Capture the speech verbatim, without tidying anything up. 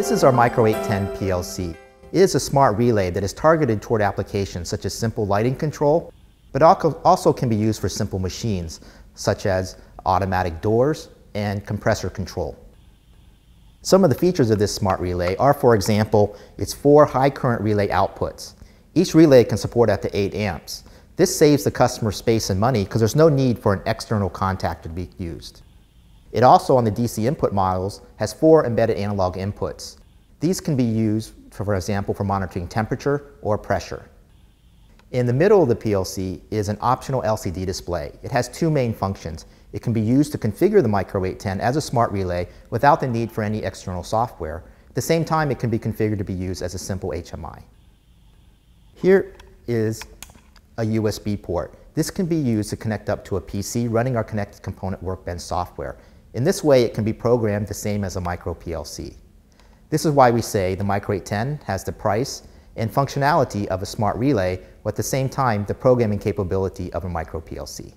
This is our Micro eight ten P L C. It is a smart relay that is targeted toward applications such as simple lighting control, but also can be used for simple machines such as automatic doors and compressor control. Some of the features of this smart relay are, for example, its four high current relay outputs. Each relay can support up to eight amps. This saves the customer space and money because there's no need for an external contact to be used. It also, on the D C input models, has four embedded analog inputs. These can be used, for example, for monitoring temperature or pressure. In the middle of the P L C is an optional L C D display. It has two main functions. It can be used to configure the Micro eight ten as a smart relay without the need for any external software. At the same time, it can be configured to be used as a simple H M I. Here is a U S B port. This can be used to connect up to a P C running our Connected Component Workbench software. In this way, it can be programmed the same as a Micro P L C. This is why we say the Micro eight ten has the price and functionality of a smart relay, but at the same time, the programming capability of a Micro P L C.